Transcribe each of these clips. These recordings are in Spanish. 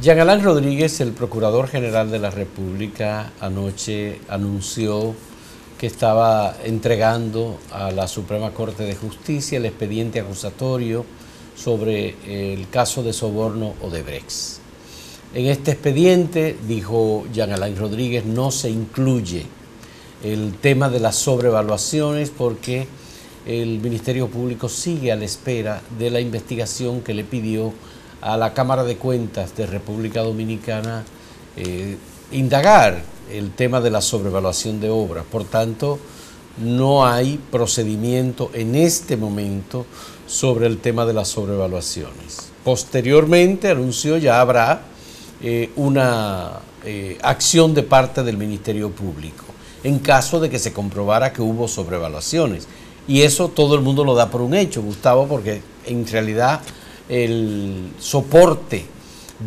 Jean Alain Rodríguez, el Procurador General de la República, anoche anunció que estaba entregando a la Suprema Corte de Justicia el expediente acusatorio sobre el caso de soborno Odebrecht. En este expediente, dijo Jean Alain Rodríguez, no se incluye el tema de las sobrevaluaciones porque el Ministerio Público sigue a la espera de la investigación que le pidió a la Cámara de Cuentas de República Dominicana indagar el tema de la sobrevaluación de obras. Por tanto, no hay procedimiento en este momento sobre el tema de las sobrevaluaciones. Posteriormente, anunció, ya habrá una acción de parte del Ministerio Público en caso de que se comprobara que hubo sobrevaluaciones. Y eso todo el mundo lo da por un hecho, Gustavo, porque en realidad el soporte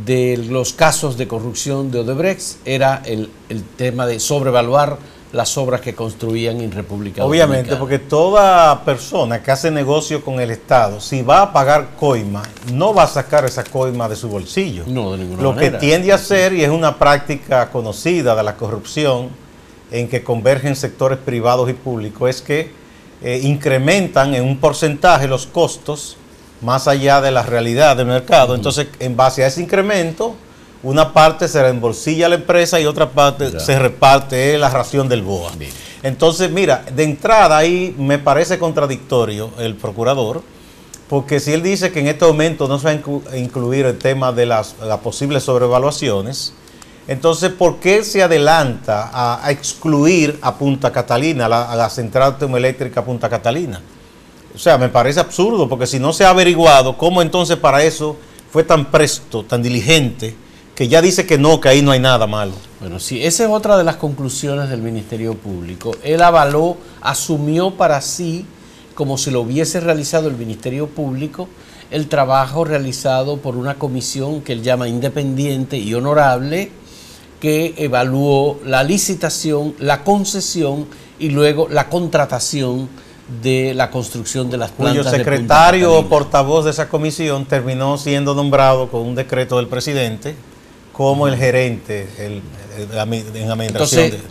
de los casos de corrupción de Odebrecht era el tema de sobrevaluar las obras que construían en República Dominicana. Obviamente, porque toda persona que hace negocio con el Estado, si va a pagar coima, no va a sacar esa coima de su bolsillo. No, de ninguna manera. Lo que tiende a hacer, y es una práctica conocida de la corrupción, en que convergen sectores privados y públicos, es que incrementan en un porcentaje los costos más allá de la realidad del mercado. Entonces, en base a ese incremento, una parte se reembolsilla a la empresa y otra parte se reparte la ración del BOA. Bien. Entonces, mira, de entrada ahí me parece contradictorio el procurador, porque si él dice que en este momento no se va a incluir el tema de las posibles sobrevaluaciones, entonces, ¿por qué se adelanta a excluir a Punta Catalina, a la central termoeléctrica Punta Catalina? O sea, me parece absurdo, porque si no se ha averiguado, ¿cómo entonces para eso fue tan presto, tan diligente, que ya dice que no, que ahí no hay nada malo? Bueno, sí, esa es otra de las conclusiones del Ministerio Público. Él avaló, asumió para sí, como si lo hubiese realizado el Ministerio Público, el trabajo realizado por una comisión que él llama independiente y honorable, que evaluó la licitación, la concesión y luego la contratación de la construcción de las plantas. Cuyo secretario o portavoz de esa comisión terminó siendo nombrado con un decreto del presidente como el gerente en administración. Entonces,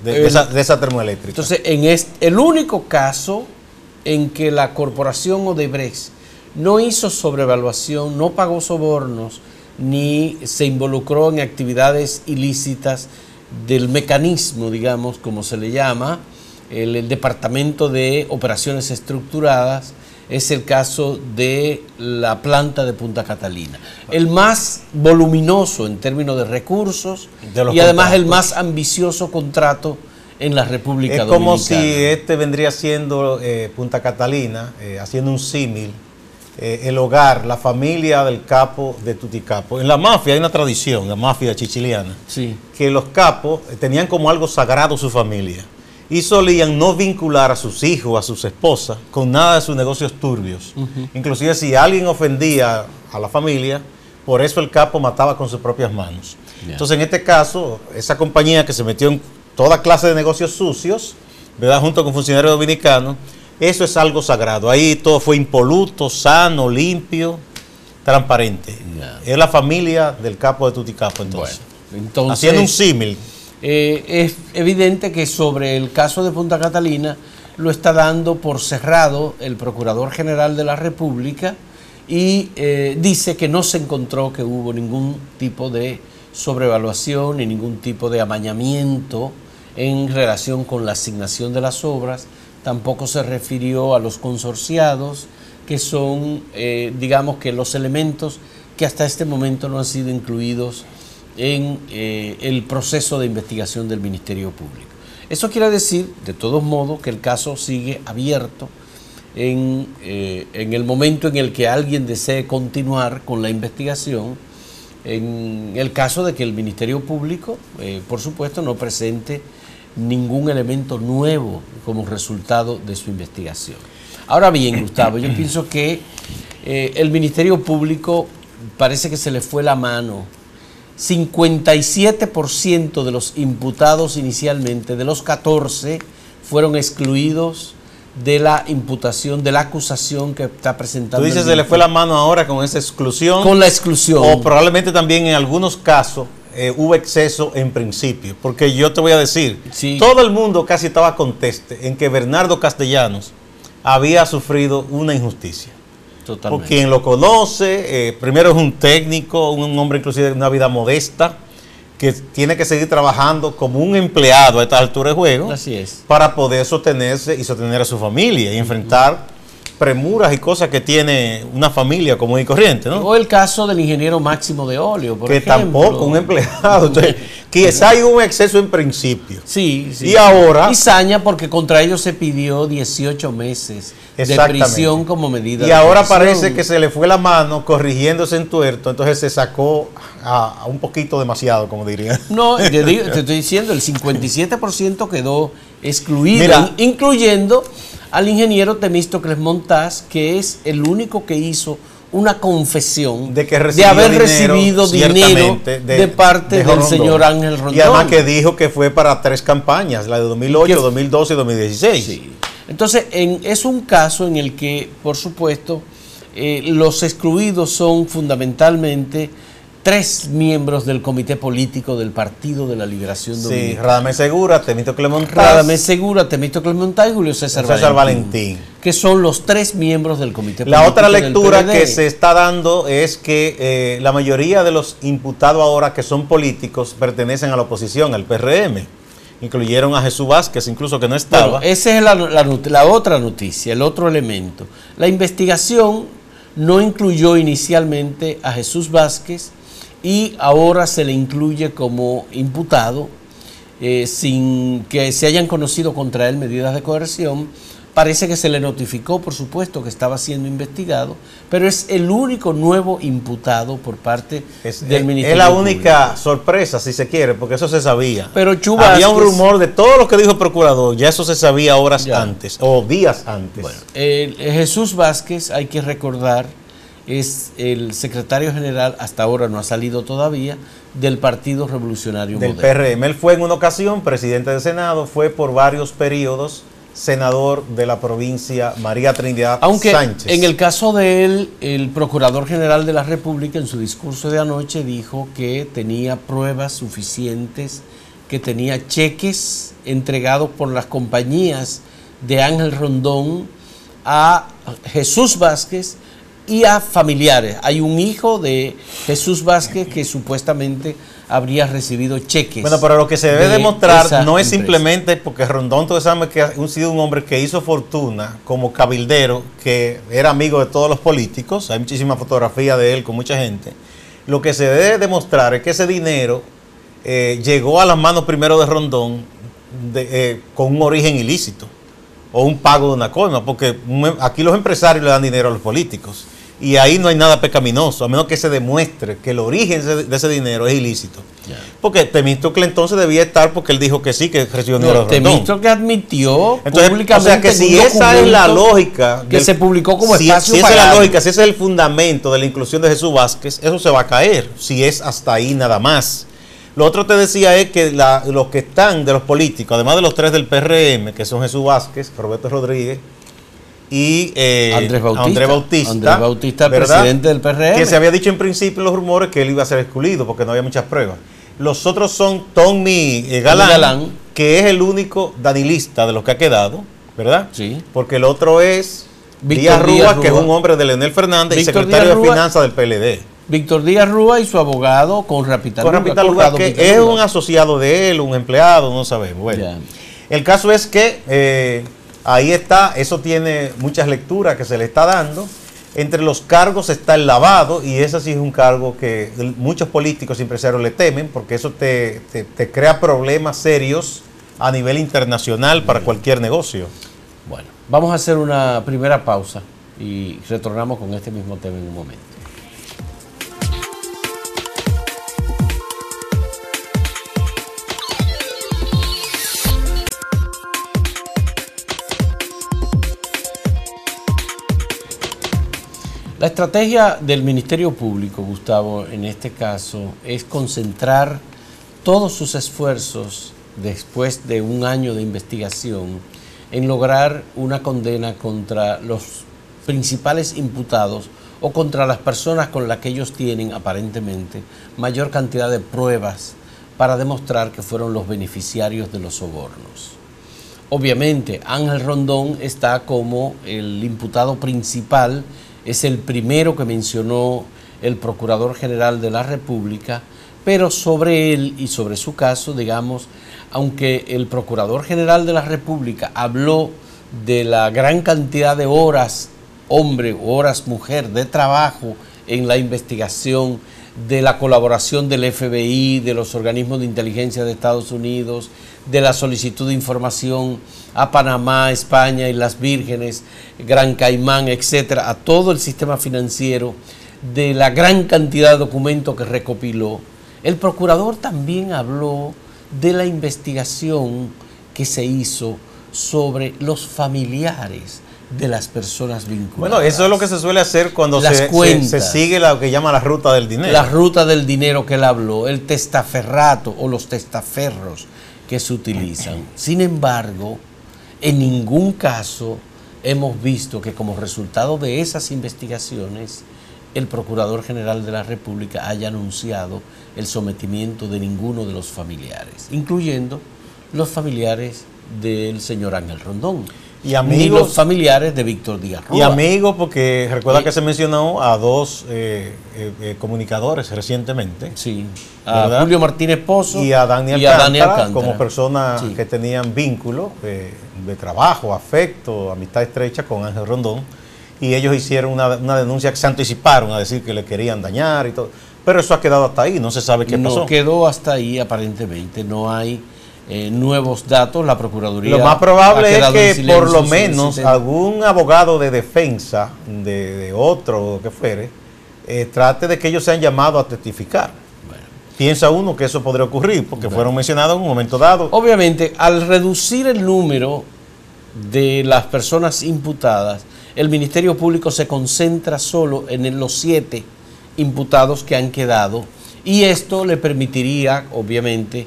de esa termoeléctrica. Entonces, el único caso en que la corporación Odebrecht no hizo sobrevaluación, no pagó sobornos, ni se involucró en actividades ilícitas del mecanismo, digamos, como se le llama, el Departamento de Operaciones Estructuradas, es el caso de la planta de Punta Catalina. El más voluminoso en términos de recursos y además el más ambicioso contrato en la República Dominicana. Es como si este vendría siendo Punta Catalina, haciendo un símil, el hogar, la familia del capo de Tuticapo. En la mafia hay una tradición, la mafia chichiliana, sí, que los capos tenían como algo sagrado su familia y solían no vincular a sus hijos, a sus esposas, con nada de sus negocios turbios. Inclusive si alguien ofendía a la familia, por eso el capo mataba con sus propias manos. Entonces, en este caso, esa compañía que se metió en toda clase de negocios sucios, ¿verdad?, junto con funcionarios dominicanos, eso es algo sagrado. Ahí todo fue impoluto, sano, limpio, transparente. Es la familia del capo de Tuticapo, entonces. Bueno, entonces, haciendo un símil. Es evidente que sobre el caso de Punta Catalina lo está dando por cerrado el Procurador General de la República y dice que no se encontró que hubo ningún tipo de sobrevaluación ni ningún tipo de amañamiento en relación con la asignación de las obras. Tampoco se refirió a los consorciados, que son, digamos, que los elementos que hasta este momento no han sido incluidos en el proceso de investigación del Ministerio Público. Eso quiere decir, de todos modos, que el caso sigue abierto en el momento en el que alguien desee continuar con la investigación, en el caso de que el Ministerio Público, por supuesto, no presente ningún elemento nuevo como resultado de su investigación. Ahora bien, Gustavo, yo pienso que el Ministerio Público parece que se le fue la mano. 57% de los imputados inicialmente, de los 14, fueron excluidos de la imputación, de la acusación que está presentando. Tú dices, se le fue la mano ahora con esa exclusión. Con la exclusión. O probablemente también en algunos casos hubo exceso en principio. Porque yo te voy a decir, sí, todo el mundo casi estaba conteste en que Bernardo Castellanos había sufrido una injusticia. Totalmente. Por quien lo conoce, primero es un técnico, un hombre inclusive de una vida modesta, que tiene que seguir trabajando como un empleado a esta altura de juego. Así es. Para poder sostenerse y sostener a su familia y enfrentar premuras y cosas que tiene una familia común y corriente, ¿no? O el caso del ingeniero Máximo de Oleo, por ejemplo. Que tampoco un empleado. Entonces, quizá hay un exceso en principio. Sí, sí. Y ahora... y saña, porque contra ellos se pidió 18 meses de prisión como medida. Y ahora parece que se le fue la mano corrigiéndose en tuerto, entonces se sacó a un poquito demasiado, como diría. No, te estoy diciendo, el 57% quedó excluido. Mira, incluyendo al ingeniero Temístocles Montás, que es el único que hizo una confesión de, haber recibido dinero de parte del señor Ángel Rondón. Y además que dijo que fue para 3 campañas, la de 2008, 2012 y 2016. Sí. Entonces, es un caso en el que, por supuesto, los excluidos son fundamentalmente 3 miembros del comité político del Partido de la Liberación Dominicana. Sí, Radhamés Segura, Temístocles Montás. Radhamés Segura, Temístocles Montás y Julio César Valentín. Que son los 3 miembros del comité político. La otra lectura que se está dando es que la mayoría de los imputados ahora que son políticos pertenecen a la oposición, al PRM. Incluyeron a Jesús Vásquez, incluso que no estaba. Bueno, esa es la otra noticia, el otro elemento. La investigación no incluyó inicialmente a Jesús Vásquez, y ahora se le incluye como imputado sin que se hayan conocido contra él medidas de coerción. Parece que se le notificó, por supuesto, que estaba siendo investigado, pero es el único nuevo imputado por parte del Ministerio Público. Es la única sorpresa, si se quiere, porque eso se sabía. Pero había un rumor de todo lo que dijo el procurador, ya eso se sabía horas antes, o días antes. Bueno, Jesús Vásquez, hay que recordar, es el secretario general, hasta ahora no ha salido todavía, del Partido Revolucionario Moderno. Del PRM. Él fue en una ocasión presidente del Senado, fue por varios periodos senador de la provincia María Trinidad Sánchez. Aunque en el caso de él, el procurador general de la República en su discurso de anoche dijo que tenía pruebas suficientes, que tenía cheques entregados por las compañías de Ángel Rondón a Jesús Vásquez y a familiares. Hay un hijo de Jesús Vásquez que supuestamente habría recibido cheques. Bueno, pero lo que se debe demostrar no es simplemente porque Rondón, todos sabemos que ha sido un hombre que hizo fortuna como cabildero, que era amigo de todos los políticos, hay muchísima fotografía de él con mucha gente. Lo que se debe demostrar es que ese dinero llegó a las manos primero de Rondón con un origen ilícito o un pago de una colma, porque aquí los empresarios le dan dinero a los políticos. Y ahí no hay nada pecaminoso, a menos que se demuestre que el origen de ese dinero es ilícito. Yeah. Porque Temístocles entonces debía estar, porque él dijo que sí, que recibió dinero. Temístocles admitió públicamente. O sea que si esa es la lógica. Que se publicó como espacio pagado. Si esa es la lógica, si ese es el fundamento de la inclusión de Jesús Vásquez, eso se va a caer, si es hasta ahí nada más. Lo otro te decía es que los que están de los políticos, además de los 3 del PRM, que son Jesús Vásquez, Roberto Rodríguez, y Andrés Bautista, el presidente del PRM. Que se había dicho en principio los rumores que él iba a ser excluido porque no había muchas pruebas. Los otros son Tommy Galán, que es el único danilista de los que ha quedado, ¿verdad? Sí. Porque el otro es Víctor Díaz Rúa, que es un hombre de Leonel Fernández y secretario de Finanzas del PLD. Víctor Díaz Rúa y su abogado Corporación Dominicana de Empresas Eléctricas Estatales, que es un asociado de él, un empleado, no sabemos. Bueno, el caso es que... ahí está, eso tiene muchas lecturas que se le está dando. Entre los cargos está el lavado, y ese sí es un cargo que muchos políticos y empresarios le temen, porque eso te crea problemas serios a nivel internacional para cualquier negocio. Bueno, vamos a hacer una primera pausa y retornamos con este mismo tema en un momento. La estrategia del Ministerio Público, Gustavo, en este caso, es concentrar todos sus esfuerzos después de un año de investigación en lograr una condena contra los principales imputados o contra las personas con las que ellos tienen aparentemente mayor cantidad de pruebas para demostrar que fueron los beneficiarios de los sobornos. Obviamente, Ángel Rondón está como el imputado principal, es el primero que mencionó el Procurador General de la República, pero sobre él y sobre su caso, digamos, aunque el Procurador General de la República habló de la gran cantidad de horas hombre o horas mujer de trabajo en la investigación, de la colaboración del FBI, de los organismos de inteligencia de Estados Unidos, de la solicitud de información a Panamá, España y las Vírgenes, Gran Caimán, etcétera, a todo el sistema financiero, de la gran cantidad de documentos que recopiló. El procurador también habló de la investigación que se hizo sobre los familiares de las personas vinculadas. Bueno, eso es lo que se suele hacer cuando se sigue lo que llama la ruta del dinero. La ruta del dinero que él habló, el testaferrato o los testaferros que se utilizan. Sin embargo, en ningún caso hemos visto que como resultado de esas investigaciones el Procurador General de la República haya anunciado el sometimiento de ninguno de los familiares, incluyendo los familiares del señor Ángel Rondón. Y amigos, ni los familiares de Víctor Díaz Rúa. Y amigos, porque recuerda que se mencionó a dos comunicadores recientemente. Sí, a Julio Martínez Pozo y a Dani Alcántara, como personas que tenían vínculos de trabajo, afecto, amistad estrecha con Ángel Rondón. Y ellos hicieron una denuncia que se anticiparon a decir que le querían dañar y todo. Pero eso ha quedado hasta ahí, no se sabe qué pasó. No quedó hasta ahí aparentemente, no hay... nuevos datos, la Procuraduría... Lo más probable es que silencio, por lo menos algún abogado de defensa de otro que fuere, trate de que ellos sean llamados a testificar. Bueno. Piensa uno que eso podría ocurrir, porque fueron mencionados en un momento dado. Obviamente, al reducir el número de las personas imputadas, el Ministerio Público se concentra solo en los 7 imputados que han quedado, y esto le permitiría, obviamente,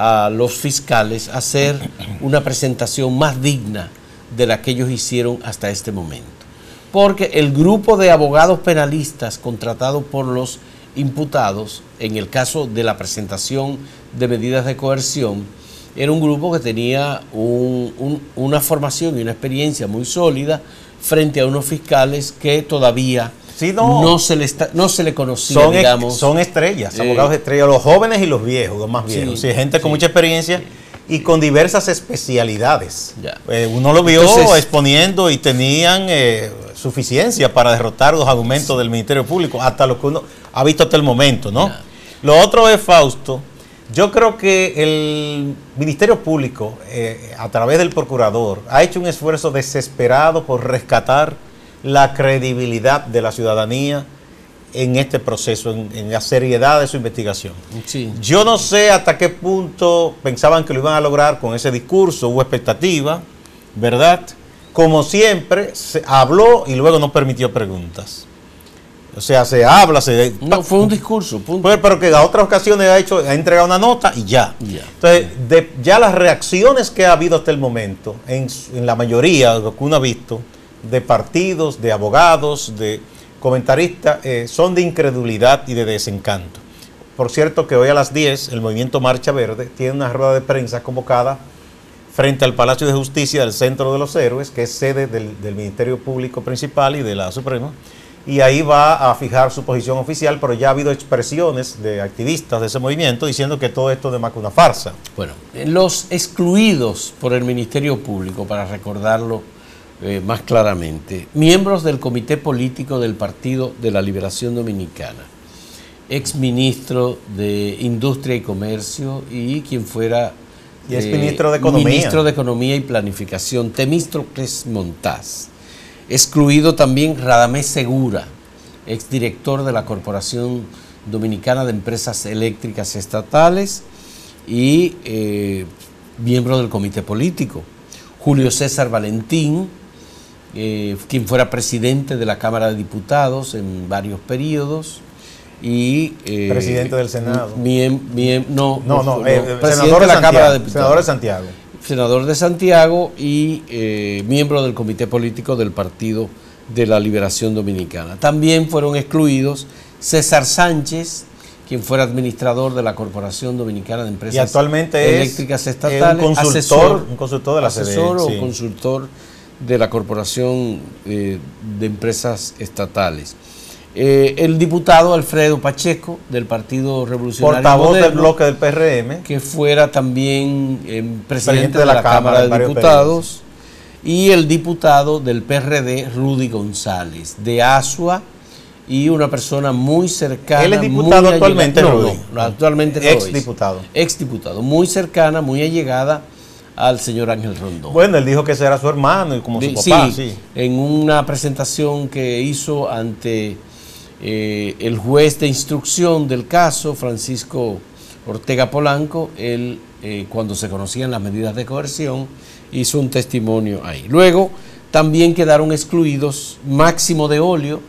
a los fiscales hacer una presentación más digna de la que ellos hicieron hasta este momento. Porque el grupo de abogados penalistas contratados por los imputados, en el caso de la presentación de medidas de coerción, era un grupo que tenía una formación y una experiencia muy sólida frente a unos fiscales que todavía... Sí, no se le conocía, son, digamos. Son estrellas, abogados estrellas, los jóvenes y los viejos, los más viejos. Sí, gente con mucha experiencia y con diversas especialidades. Uno lo vio exponiendo y tenían suficiencia para derrotar los argumentos del Ministerio Público, hasta lo que uno ha visto hasta el momento, ¿no? Ya. Lo otro es, Fausto, yo creo que el Ministerio Público, a través del Procurador, ha hecho un esfuerzo desesperado por rescatar la credibilidad de la ciudadanía en este proceso, en la seriedad de su investigación. Sí. Yo no sé hasta qué punto pensaban que lo iban a lograr con ese discurso, hubo expectativa, ¿verdad? Como siempre, se habló y luego no permitió preguntas. O sea, se habla, se... No, fue un discurso, punto. Pero que a otras ocasiones ha entregado una nota y ya. Entonces, ya las reacciones que ha habido hasta el momento, en la mayoría de lo que uno ha visto, de partidos, de abogados, de comentaristas, son de incredulidad y de desencanto. Por cierto que hoy a las 10 el movimiento Marcha Verde tiene una rueda de prensa convocada frente al Palacio de Justicia del Centro de los Héroes, que es sede del Ministerio Público principal y de la Suprema, y ahí va a fijar su posición oficial, pero ya ha habido expresiones de activistas de ese movimiento diciendo que todo esto es de más que una farsa. Bueno, los excluidos por el Ministerio Público, para recordarlo más claramente, miembros del Comité Político del Partido de la Liberación Dominicana, exministro de Industria y Comercio y quien fuera exministro de Economía. Ministro de Economía y Planificación, Temístocles Montás. Excluido también Radhamés Segura, exdirector de la Corporación Dominicana de Empresas Eléctricas Estatales y miembro del Comité Político. Julio César Valentín, quien fuera presidente de la Cámara de Diputados en varios periodos y... presidente del Senado. No, senador de la Cámara de Diputados. Senador de Santiago. senador de Santiago y miembro del Comité Político del Partido de la Liberación Dominicana. También fueron excluidos César Sánchez, quien fuera administrador de la Corporación Dominicana de Empresas Eléctricas Estatales, consultor de la Corporación de Empresas Estatales. El diputado Alfredo Pacheco, del Partido Revolucionario Moderno, portavoz del bloque del PRM, que fuera también presidente de la Cámara de Diputados, y el diputado del PRD, Rudy González, de Asua, y una persona muy cercana. Él es diputado actualmente, actualmente exdiputado. Exdiputado, muy cercana, muy allegada al señor Ángel Rondón. Bueno, él dijo que ese era su hermano y como su papá. Sí, en una presentación que hizo ante el juez de instrucción del caso, Francisco Ortega Polanco, él, cuando se conocían las medidas de coerción, hizo un testimonio ahí. Luego, también quedaron excluidos Máximo de Oleo,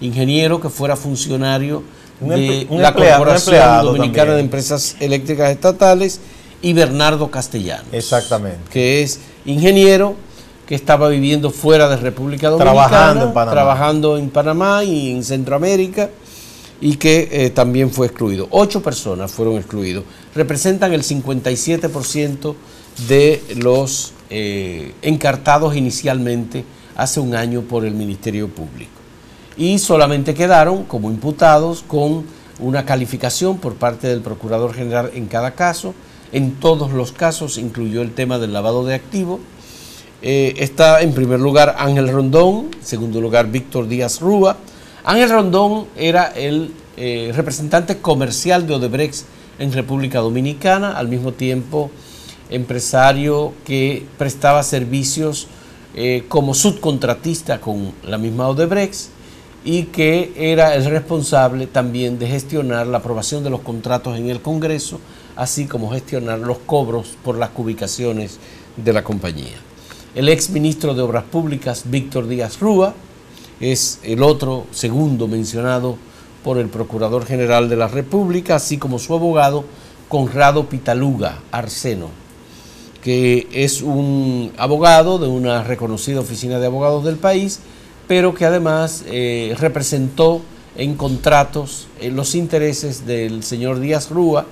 ingeniero que fuera funcionario de la Corporación Dominicana de Empresas Eléctricas Estatales, y Bernardo Castellanos. Exactamente. Que es ingeniero que estaba viviendo fuera de República Dominicana, trabajando en Panamá y en Centroamérica, y que también fue excluido. 8 personas fueron excluidos. Representan el 57% de los encartados inicialmente hace un año por el Ministerio Público. Y solamente quedaron como imputados con una calificación por parte del Procurador General en cada caso. En todos los casos incluyó el tema del lavado de activos. Está en primer lugar Ángel Rondón, en segundo lugar Víctor Díaz Rúa. Ángel Rondón era el representante comercial de Odebrecht en República Dominicana, al mismo tiempo empresario que prestaba servicios como subcontratista con la misma Odebrecht, y que era el responsable también de gestionar la aprobación de los contratos en el Congreso, así como gestionar los cobros por las cubicaciones de la compañía. El exministro de Obras Públicas, Víctor Díaz Rúa, es el otro segundo mencionado por el Procurador General de la República, así como su abogado, Conrado Pitaluga Arseno, que es un abogado de una reconocida oficina de abogados del país, pero que además representó en contratos los intereses del señor Díaz Rúa,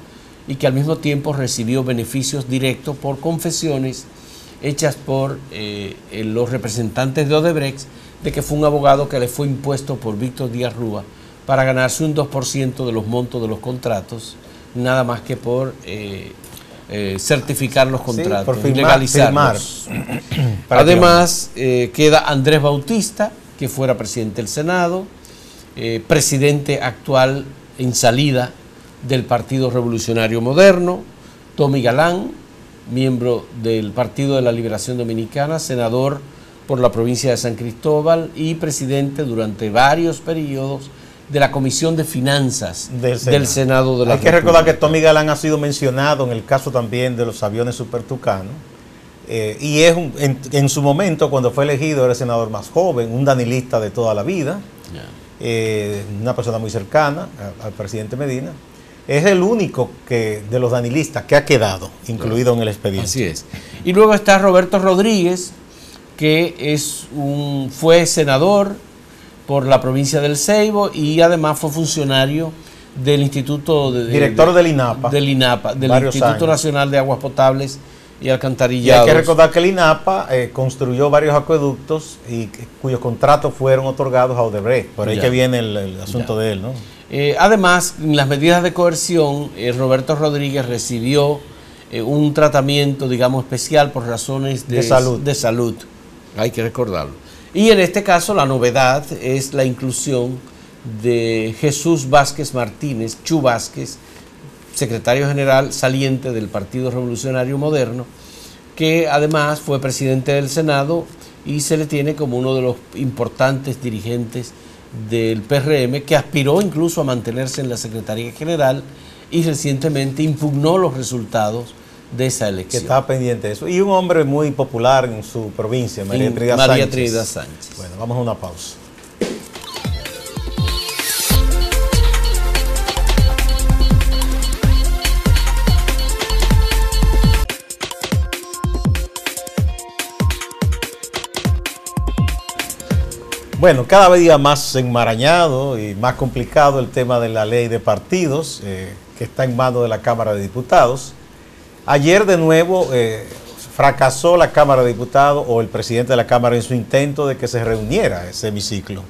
y que al mismo tiempo recibió beneficios directos por confesiones hechas por los representantes de Odebrecht, de que fue un abogado que le fue impuesto por Víctor Díaz Rúa para ganarse un 2% de los montos de los contratos, nada más que por certificar los contratos, por legalizarlos. Además, queda Andrés Bautista, que fuera presidente del Senado, presidente actual en salida del Partido Revolucionario Moderno, Tommy Galán, miembro del Partido de la Liberación Dominicana, senador por la provincia de San Cristóbal y presidente durante varios periodos de la Comisión de Finanzas del Senado de la República. Hay que recordar que Tommy Galán ha sido mencionado en el caso también de los aviones supertucanos, y es en su momento, cuando fue elegido, era el senador más joven, un danilista de toda la vida, una persona muy cercana al presidente Medina. Es el único de los danilistas que ha quedado incluido en el expediente. Así es. Y luego está Roberto Rodríguez, que fue senador por la provincia del Ceibo y además fue funcionario del Instituto... Director del INAPA. Del INAPA, del Instituto Nacional de Aguas Potables y Alcantarillados. Y hay que recordar que el INAPA construyó varios acueductos y cuyos contratos fueron otorgados a Odebrecht. Por ahí que viene el asunto de él, ¿no? Además, en las medidas de coerción, Roberto Rodríguez recibió un tratamiento, digamos, especial por razones de salud. Hay que recordarlo. Y en este caso, la novedad es la inclusión de Jesús Vásquez Martínez, Chu Vásquez, secretario general saliente del Partido Revolucionario Moderno, que además fue presidente del Senado y se le tiene como uno de los importantes dirigentes del PRM, que aspiró incluso a mantenerse en la Secretaría General y recientemente impugnó los resultados de esa elección. Que está pendiente de eso. Y un hombre muy popular en su provincia, María Trinidad Sánchez. María Trinidad Sánchez. Bueno, vamos a una pausa. Bueno, cada día más enmarañado y más complicado el tema de la ley de partidos que está en manos de la Cámara de Diputados. Ayer de nuevo fracasó la Cámara de Diputados o el presidente de la Cámara en su intento de que se reuniera ese hemiciclo.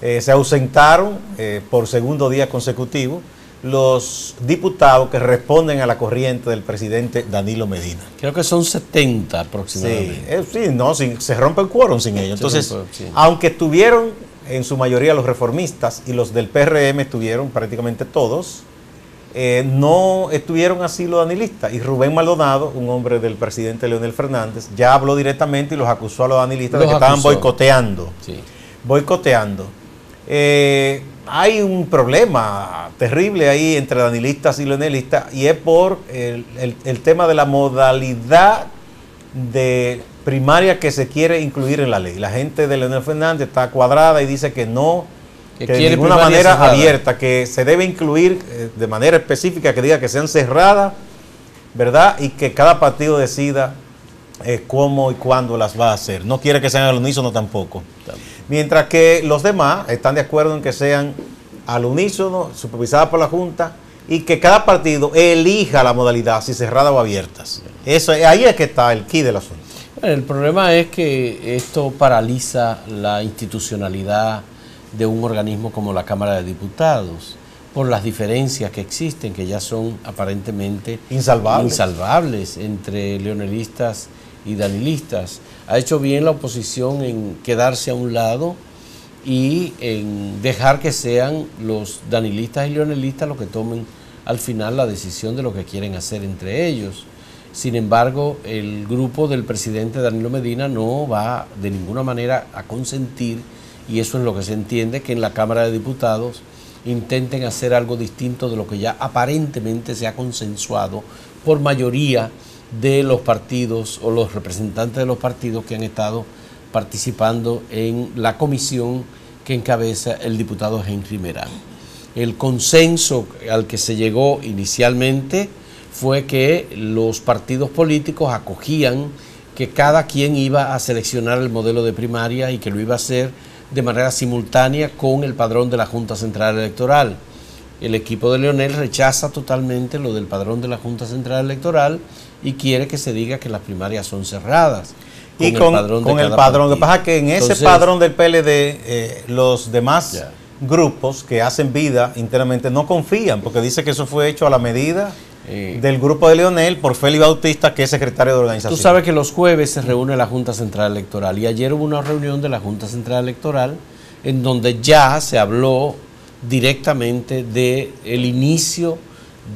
Se ausentaron por segundo día consecutivo los diputados que responden a la corriente del presidente Danilo Medina. Creo que son 70 aproximadamente. Sí, se rompe el quórum sin ellos. Entonces, aunque estuvieron en su mayoría los reformistas y los del PRM estuvieron prácticamente todos, no estuvieron así los danilistas. Y Rubén Maldonado, un hombre del presidente Leonel Fernández, ya habló directamente y los acusó a los danilistas de que estaban boicoteando. Sí. Hay un problema terrible ahí entre danilistas y leonelistas y es por el tema de la modalidad de primaria que se quiere incluir en la ley. La gente de Leonel Fernández está cuadrada y dice que no, que de ninguna manera cerrada. Abierta, que se debe incluir de manera específica, que diga que sean cerradas, ¿verdad? Y que cada partido decida cómo y cuándo las va a hacer. No quiere que sean al unísono tampoco. Mientras que los demás están de acuerdo en que sean al unísono, supervisadas por la Junta, y que cada partido elija la modalidad, si cerrada o abiertas. Eso, ahí es que está el quid del asunto. Bueno, el problema es que esto paraliza la institucionalidad de un organismo como la Cámara de Diputados, por las diferencias que existen, que ya son aparentemente insalvables entre leonelistas y danilistas. Ha hecho bien la oposición en quedarse a un lado y en dejar que sean los danilistas y leonelistas los que tomen al final la decisión de lo que quieren hacer entre ellos. Sin embargo, el grupo del presidente Danilo Medina no va de ninguna manera a consentir, y eso es lo que se entiende, que en la Cámara de Diputados intenten hacer algo distinto de lo que ya aparentemente se ha consensuado por mayoría de los partidos o los representantes de los partidos que han estado participando en la comisión que encabeza el diputado Henry Merán. El consenso al que se llegó inicialmente fue que los partidos políticos acogían que cada quien iba a seleccionar el modelo de primaria y que lo iba a hacer de manera simultánea con el padrón de la Junta Central Electoral. El equipo de Leonel rechaza totalmente lo del padrón de la Junta Central Electoral y quiere que se diga que las primarias son cerradas. Y con el padrón. Lo que pasa es que en ese padrón del PLD, los demás grupos que hacen vida internamente no confían, porque dice que eso fue hecho a la medida del grupo de Leonel por Félix Bautista, que es secretario de organización. Tú sabes que los jueves se reúne la Junta Central Electoral, y ayer hubo una reunión de la Junta Central Electoral en donde ya se habló directamente del inicio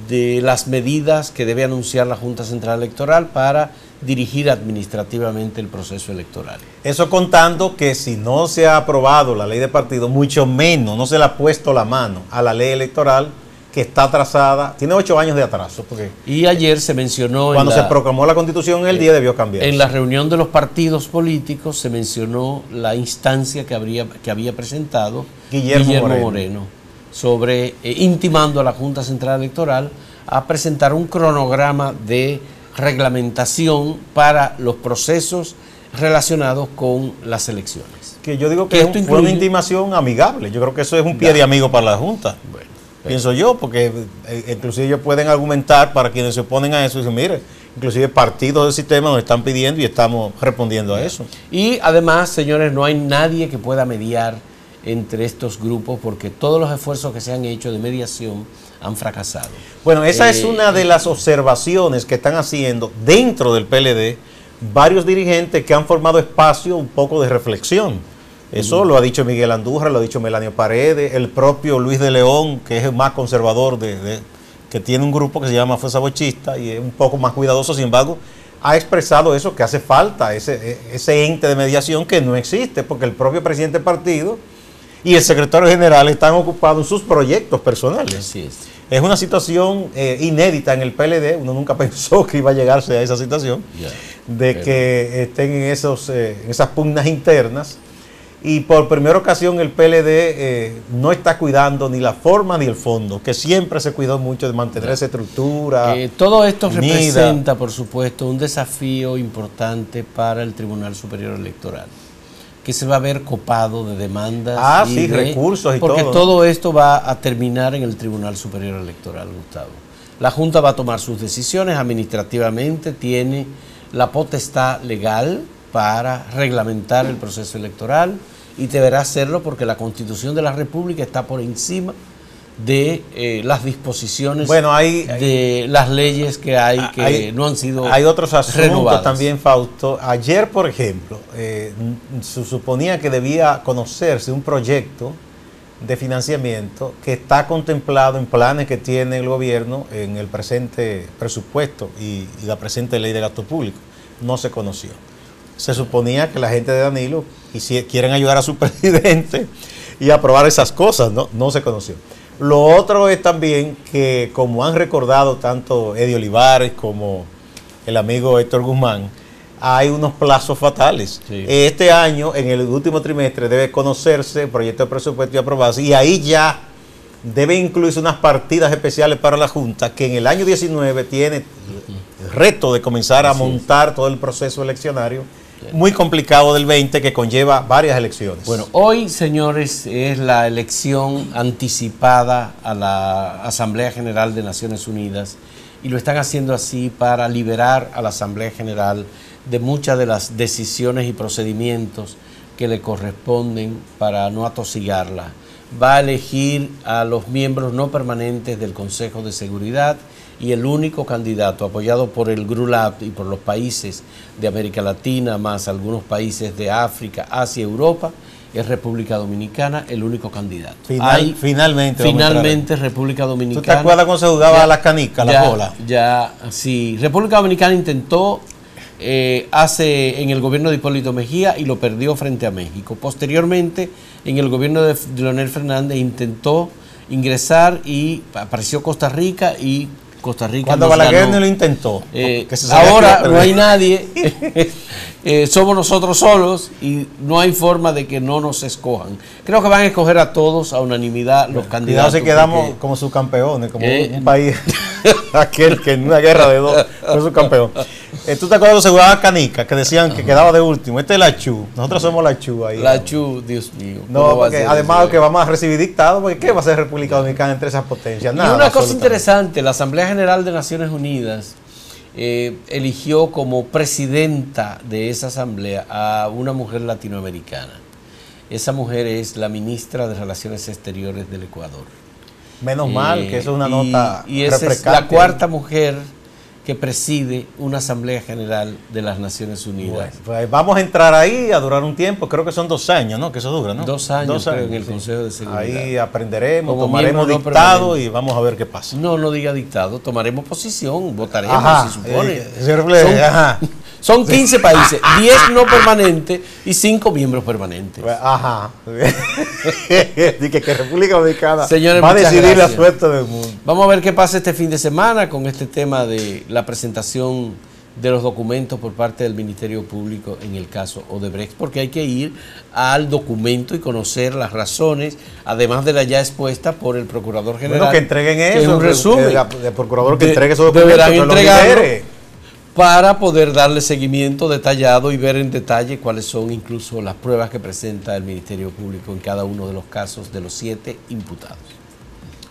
de las medidas que debe anunciar la Junta Central Electoral para dirigir administrativamente el proceso electoral. Eso contando que si no se ha aprobado la ley de partido, mucho menos no se le ha puesto la mano a la ley electoral, que está atrasada, tiene 8 años de atraso. Porque y ayer se mencionó... Cuando se proclamó la Constitución, el día debió cambiar. En la reunión de los partidos políticos se mencionó la instancia que había presentado Guillermo Moreno sobre intimando a la Junta Central Electoral a presentar un cronograma de reglamentación para los procesos relacionados con las elecciones. Que yo digo que esto fue una intimación amigable. Yo creo que eso es un pie de amigo para la Junta. Bueno. Pienso yo, porque inclusive ellos pueden argumentar para quienes se oponen a eso y dicen, mire, inclusive partidos del sistema nos están pidiendo y estamos respondiendo a eso. Y además, señores, no hay nadie que pueda mediar entre estos grupos, porque todos los esfuerzos que se han hecho de mediación han fracasado. Bueno, esa es una de las observaciones que están haciendo dentro del PLD varios dirigentes que han formado espacio un poco de reflexión. Eso lo ha dicho Miguel Andújar, lo ha dicho Melanio Paredes, el propio Luis de León, que es el más conservador, que tiene un grupo que se llama Fuerza Bochista y es un poco más cuidadoso, sin embargo, ha expresado eso, que hace falta ese ente de mediación que no existe, porque el propio presidente del partido y el secretario general están ocupados en sus proyectos personales. Así es. Es una situación inédita en el PLD, uno nunca pensó que iba a llegarse a esa situación, que estén en esas pugnas internas. Y por primera ocasión el PLD no está cuidando ni la forma ni el fondo, que siempre se cuidó mucho de mantener esa estructura. Todo esto representa, por supuesto, un desafío importante para el Tribunal Superior Electoral. que se va a ver copado de demandas. Ah, y sí, de recursos y porque todo. Porque todo esto va a terminar en el Tribunal Superior Electoral, Gustavo. La Junta va a tomar sus decisiones administrativamente, tiene la potestad legal para reglamentar el proceso electoral y deberá hacerlo porque la Constitución de la República está por encima de las disposiciones, bueno, de las leyes que hay que no han sido renovadas. Hay otros asuntos también, Fausto. Ayer, por ejemplo, se suponía que debía conocerse un proyecto de financiamiento que está contemplado en planes que tiene el gobierno en el presente presupuesto y la presente ley de gasto público. No se conoció. Se suponía que la gente de Danilo quieren ayudar a su presidente y aprobar esas cosas, ¿no? No se conoció. Lo otro es también que, como han recordado tanto Eddie Olivares como el amigo Héctor Guzmán, hay unos plazos fatales. Sí. Este año, en el último trimestre, debe conocerse el proyecto de presupuesto y aprobarse. Y ahí ya debe incluirse unas partidas especiales para la Junta, que en el año 19 tiene el reto de comenzar a montar todo el proceso eleccionario, muy complicado del 20, que conlleva varias elecciones. Bueno, hoy, señores, es la elección anticipada a la Asamblea General de Naciones Unidas, y lo están haciendo así para liberar a la Asamblea General de muchas de las decisiones y procedimientos que le corresponden para no atosigarla. Va a elegir a los miembros no permanentes del Consejo de Seguridad y el único candidato apoyado por el GRULAP y por los países de América Latina, más algunos países de África, Asia, Europa, es República Dominicana, el único candidato. Finalmente República Dominicana. ¿Tú te acuerdas cuando se jugaba las canicas, la bola? Ya, sí. República Dominicana intentó en el gobierno de Hipólito Mejía y lo perdió frente a México. Posteriormente, en el gobierno de Leonel Fernández intentó ingresar y apareció Costa Rica y Costa Rica. Cuando Balaguer no lo intentó. Ahora no hay nadie, somos nosotros solos y no hay forma de que no nos escojan. Creo que van a escoger a todos a unanimidad los candidatos. Y no quedamos porque, como subcampeones, como un país aquel que en una guerra de dos fue subcampeón. ¿Tú te acuerdas de los jugadores canicas que decían que quedaba de último? Este es la Chu, nosotros somos la Chu ahí. La Chu, Dios mío. No, porque además que vamos a recibir dictado, porque ¿qué va a ser República Dominicana entre esas potencias? Nada, y una cosa interesante, la Asamblea General de Naciones Unidas eligió como presidenta de esa asamblea a una mujer latinoamericana. Esa mujer es la ministra de Relaciones Exteriores del Ecuador. Menos mal que eso es una nota refrescante. Y esa es la cuarta mujer que preside una Asamblea General de las Naciones Unidas. Bueno, pues vamos a entrar ahí a durar un tiempo, creo que son 2 años, ¿no? Que eso dura, ¿no? 2 años, creo, en el Consejo de Seguridad. Ahí aprenderemos, como tomaremos dictado y vamos a ver qué pasa. No diga dictado, tomaremos posición, votaremos, se supone. Son 15 países, 10 no permanentes y 5 miembros permanentes. Ajá. Dice que República Dominicana va a decidir la suerte del mundo. Vamos a ver qué pasa este fin de semana con este tema de la presentación de los documentos por parte del Ministerio Público en el caso Odebrecht, porque hay que ir al documento y conocer las razones, además de la ya expuesta por el Procurador General. Bueno, que entreguen eso. Que es un resumen. El Procurador que entregue esos documentos. Deberán entregarlo para poder darle seguimiento detallado y ver en detalle cuáles son incluso las pruebas que presenta el Ministerio Público en cada uno de los casos de los 7 imputados.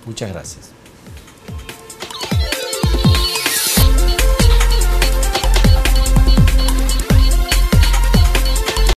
Muchas gracias.